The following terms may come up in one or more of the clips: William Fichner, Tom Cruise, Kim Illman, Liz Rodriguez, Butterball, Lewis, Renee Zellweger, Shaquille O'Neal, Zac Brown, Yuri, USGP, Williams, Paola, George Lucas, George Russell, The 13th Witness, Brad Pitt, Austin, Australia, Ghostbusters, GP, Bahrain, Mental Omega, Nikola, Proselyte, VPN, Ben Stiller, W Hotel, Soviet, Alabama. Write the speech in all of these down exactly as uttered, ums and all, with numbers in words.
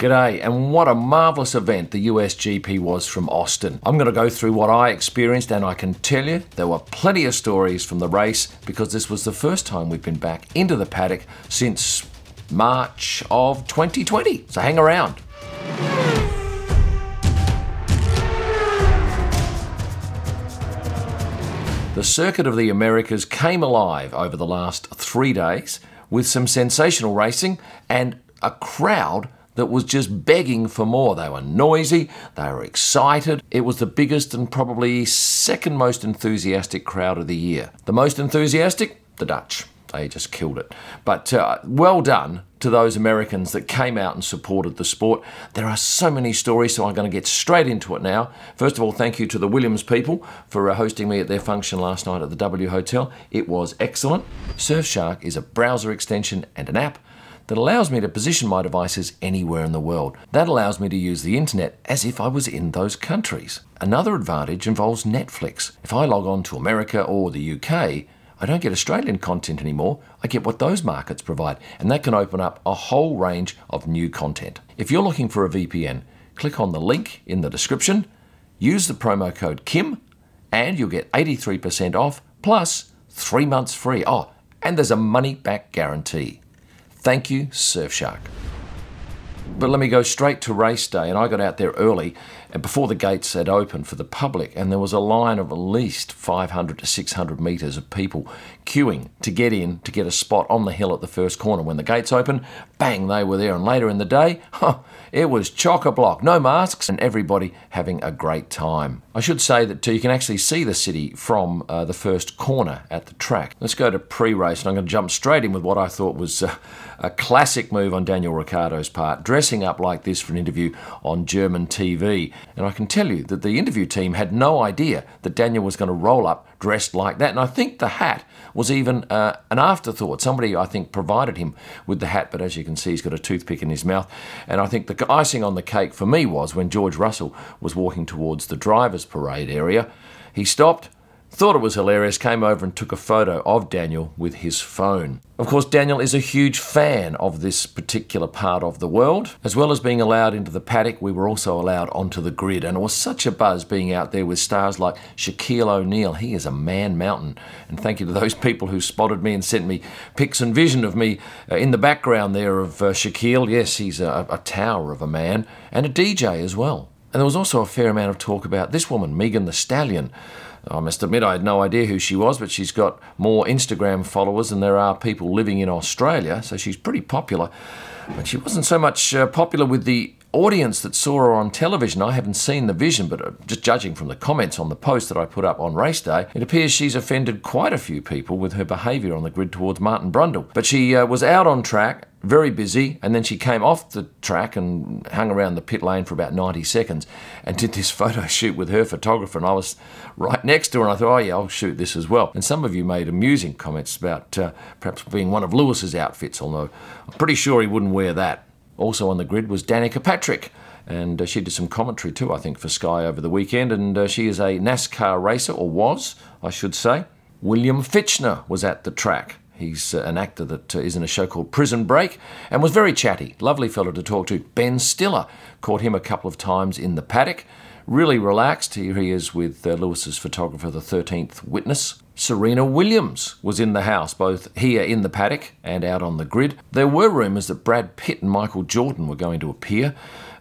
G'day, and what a marvellous event the U S G P was from Austin. I'm going to go through what I experienced, and I can tell you there were plenty of stories from the race because this was the first time we've been back into the paddock since March of twenty twenty. So hang around. The Circuit of the Americas came alive over the last three days with some sensational racing and a crowd that was just begging for more. They were noisy, they were excited. It was the biggest and probably second most enthusiastic crowd of the year. The most enthusiastic? The Dutch. They just killed it. But uh, well done to those Americans that came out and supported the sport. There are so many stories, so I'm going to get straight into it now. First of all, thank you to the Williams people for hosting me at their function last night at the W Hotel. It was excellent. Surfshark is a browser extension and an app that allows me to position my devices anywhere in the world. That allows me to use the internet as if I was in those countries. Another advantage involves Netflix. If I log on to America or the U K, I don't get Australian content anymore, I get what those markets provide, and that can open up a whole range of new content. If you're looking for a V P N, click on the link in the description, use the promo code Kim, and you'll get eighty-three percent off, plus three months free. Oh, and there's a money-back guarantee. Thank you, Surfshark. But let me go straight to race day, and I got out there early and before the gates had opened for the public, and there was a line of at least five hundred to six hundred metres of people queuing to get in, to get a spot on the hill at the first corner. When the gates opened, bang, they were there. And later in the day, huh, it was chock-a-block, no masks, and everybody having a great time. I should say that too, you can actually see the city from uh, the first corner at the track. Let's go to pre-race, and I'm going to jump straight in with what I thought was uh, a classic move on Daniel Ricciardo's part, dressing up like this for an interview on German T V. And I can tell you that the interview team had no idea that Daniel was going to roll up dressed like that. And I think the hat was even uh, an afterthought. Somebody, I think, provided him with the hat, but as you can see, he's got a toothpick in his mouth. And I think the icing on the cake for me was when George Russell was walking towards the driver's parade area. He stopped, thought it was hilarious, came over and took a photo of Daniel with his phone. Of course, Daniel is a huge fan of this particular part of the world. As well as being allowed into the paddock, we were also allowed onto the grid, and it was such a buzz being out there with stars like Shaquille O'Neal. He is a man mountain, and thank you to those people who spotted me and sent me pics and vision of me uh, in the background there of uh, Shaquille. Yes, he's a, a tower of a man, and a D J as well. And there was also a fair amount of talk about this woman, Megan Thee Stallion. I must admit I had no idea who she was, but she's got more Instagram followers than there are people living in Australia, so she's pretty popular. But she wasn't so much uh, popular with the audience that saw her on television. I haven't seen the vision, but just judging from the comments on the post that I put up on race day, it appears she's offended quite a few people with her behaviour on the grid towards Martin Brundle. But she uh, was out on track, very busy, and then she came off the track and hung around the pit lane for about ninety seconds and did this photo shoot with her photographer, and I was right next to her and I thought, oh yeah, I'll shoot this as well. And some of you made amusing comments about uh, perhaps being one of Lewis's outfits, although I'm pretty sure he wouldn't wear that. Also on the grid was Danica Patrick, and uh, she did some commentary too, I think, for Sky over the weekend, and uh, she is a NASCAR racer, or was, I should say. William Fichner was at the track. He's uh, an actor that uh, is in a show called Prison Break, and was very chatty, lovely fellow to talk to. Ben Stiller, caught him a couple of times in the paddock, really relaxed. Here he is with uh, Lewis's photographer, The thirteenth Witness. Serena Williams was in the house, both here in the paddock and out on the grid. There were rumours that Brad Pitt and Michael Jordan were going to appear,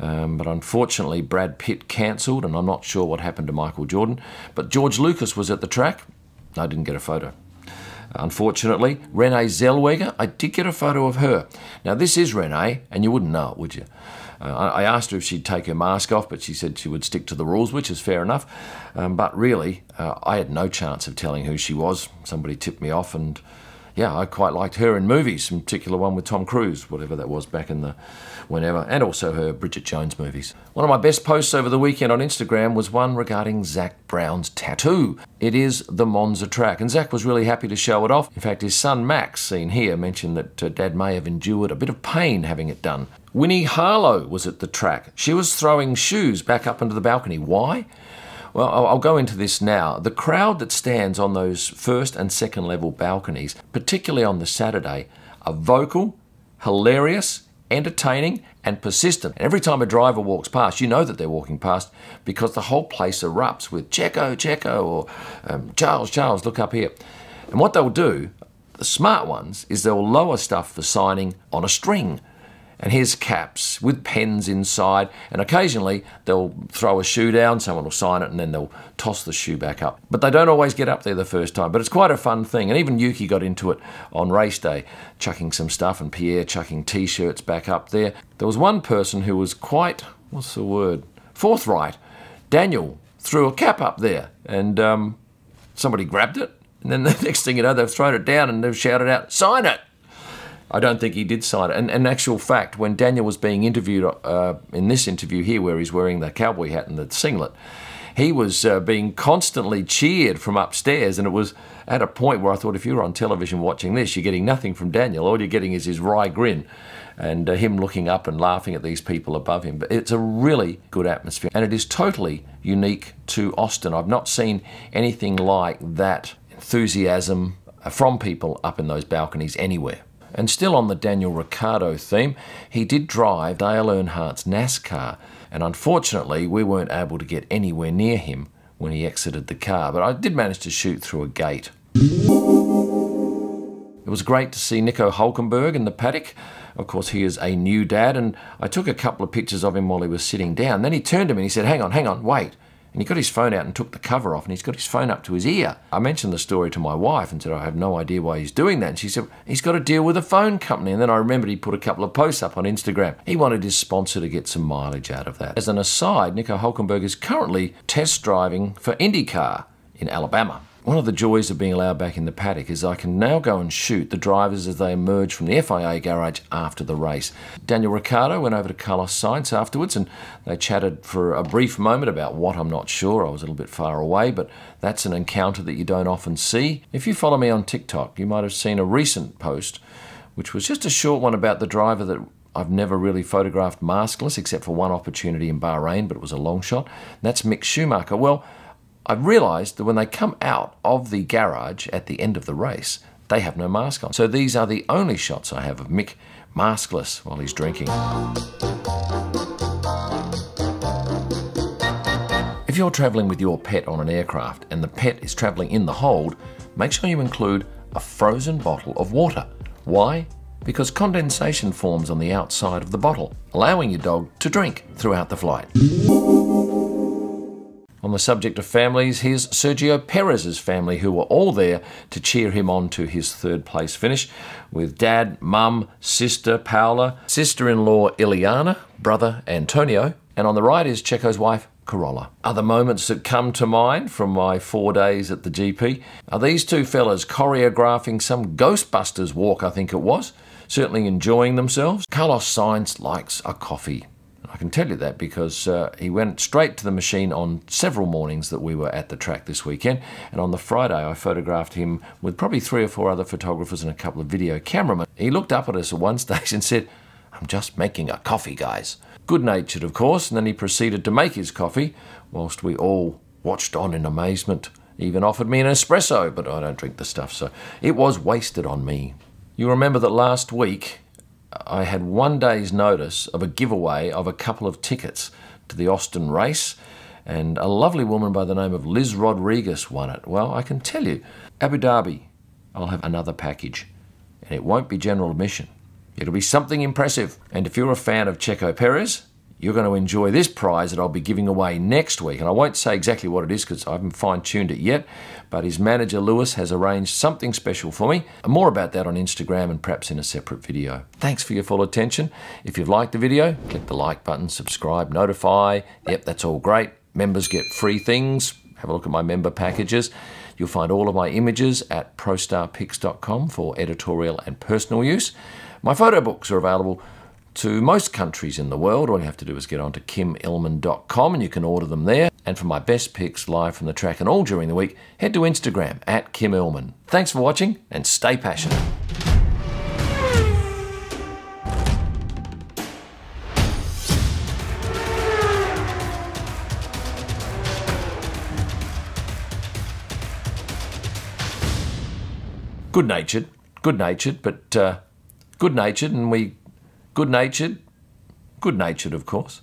um, but unfortunately Brad Pitt cancelled, and I'm not sure what happened to Michael Jordan. But George Lucas was at the track. I didn't get a photo. Unfortunately, Renee Zellweger, I did get a photo of her. Now this is Renee, and you wouldn't know it, would you? Uh, I asked her if she'd take her mask off, but she said she would stick to the rules, which is fair enough. Um, but really, uh, I had no chance of telling who she was. Somebody tipped me off, and yeah, I quite liked her in movies, in particular one with Tom Cruise, whatever that was back in the whenever, and also her Bridget Jones movies. One of my best posts over the weekend on Instagram was one regarding Zac Brown's tattoo. It is the Monza track, and Zac was really happy to show it off. In fact, his son Max, seen here, mentioned that uh, Dad may have endured a bit of pain having it done. Winnie Harlow was at the track. She was throwing shoes back up into the balcony. Why? Well, I'll go into this now. The crowd that stands on those first and second level balconies, particularly on the Saturday, are vocal, hilarious, entertaining and persistent. And every time a driver walks past, you know that they're walking past because the whole place erupts with Checo, Checo, or um, Charles, Charles, look up here. And what they'll do, the smart ones, is they'll lower stuff for signing on a string. And here's caps with pens inside, and occasionally they'll throw a shoe down, someone will sign it, and then they'll toss the shoe back up. But they don't always get up there the first time, but it's quite a fun thing. And even Yuki got into it on race day, chucking some stuff, and Pierre chucking t-shirts back up there. There was one person who was quite, what's the word, forthright. Daniel threw a cap up there, and um, somebody grabbed it, and then the next thing you know, they've thrown it down and they've shouted out, "Sign it!" I don't think he did sign it. And in actual fact, when Daniel was being interviewed uh, in this interview here, where he's wearing the cowboy hat and the singlet, he was uh, being constantly cheered from upstairs. And it was at a point where I thought, if you were on television watching this, you're getting nothing from Daniel. All you're getting is his wry grin and uh, him looking up and laughing at these people above him. But it's a really good atmosphere, and it is totally unique to Austin. I've not seen anything like that enthusiasm from people up in those balconies anywhere. And still on the Daniel Ricciardo theme, he did drive Dale Earnhardt's NASCAR, and unfortunately we weren't able to get anywhere near him when he exited the car, but I did manage to shoot through a gate. It was great to see Nico Hülkenberg in the paddock. Of course, he is a new dad, and I took a couple of pictures of him while he was sitting down. Then he turned to me and he said, "Hang on, hang on, wait." And he got his phone out and took the cover off, and he's got his phone up to his ear. I mentioned the story to my wife and said, "I have no idea why he's doing that." And she said, "He's got a deal with a phone company." And then I remembered he put a couple of posts up on Instagram. He wanted his sponsor to get some mileage out of that. As an aside, Nico Hülkenberg is currently test driving for IndyCar in Alabama. One of the joys of being allowed back in the paddock is I can now go and shoot the drivers as they emerge from the F I A garage after the race. Daniel Ricciardo went over to Carlos Sainz afterwards, and they chatted for a brief moment about what, I'm not sure. I was a little bit far away, but that's an encounter that you don't often see. If you follow me on TikTok, you might have seen a recent post, which was just a short one about the driver that I've never really photographed maskless, except for one opportunity in Bahrain, but it was a long shot. And that's Mick Schumacher. Well, I realised that when they come out of the garage at the end of the race, they have no mask on. So these are the only shots I have of Mick maskless while he's drinking. If you're travelling with your pet on an aircraft and the pet is travelling in the hold, make sure you include a frozen bottle of water. Why? Because condensation forms on the outside of the bottle, allowing your dog to drink throughout the flight. On the subject of families, here's Sergio Perez's family, who were all there to cheer him on to his third-place finish, with dad, mum, sister Paola, sister-in-law Ileana, brother Antonio, and on the right is Checo's wife, Corolla. Other moments that come to mind from my four days at the G P are these two fellas choreographing some Ghostbusters walk, I think it was, certainly enjoying themselves. Carlos Sainz likes a coffee. I can tell you that because uh, he went straight to the machine on several mornings that we were at the track this weekend, and on the Friday I photographed him with probably three or four other photographers and a couple of video cameramen. He looked up at us at one stage and said, "I'm just making a coffee, guys." Good-natured, of course, and then he proceeded to make his coffee whilst we all watched on in amazement. He even offered me an espresso, but I don't drink the stuff, so it was wasted on me. You remember that last week I had one day's notice of a giveaway of a couple of tickets to the Austin race, and a lovely woman by the name of Liz Rodriguez won it. Well, I can tell you, Abu Dhabi, I'll have another package, and it won't be general admission. It'll be something impressive. And if you're a fan of Checo Perez, you're going to enjoy this prize that I'll be giving away next week. And I won't say exactly what it is because I haven't fine-tuned it yet, but his manager, Lewis, has arranged something special for me. And more about that on Instagram and perhaps in a separate video. Thanks for your full attention. If you've liked the video, click the like button, subscribe, notify. Yep, that's all great. Members get free things. Have a look at my member packages. You'll find all of my images at pro star pics dot com for editorial and personal use. My photo books are available to most countries in the world. All you have to do is get onto kim illman dot com and you can order them there. And for my best pics live from the track and all during the week, head to Instagram at Kim Illman. Thanks for watching and stay passionate. Good-natured, good-natured, but uh, good-natured, and we Good-natured. Good-natured, of course.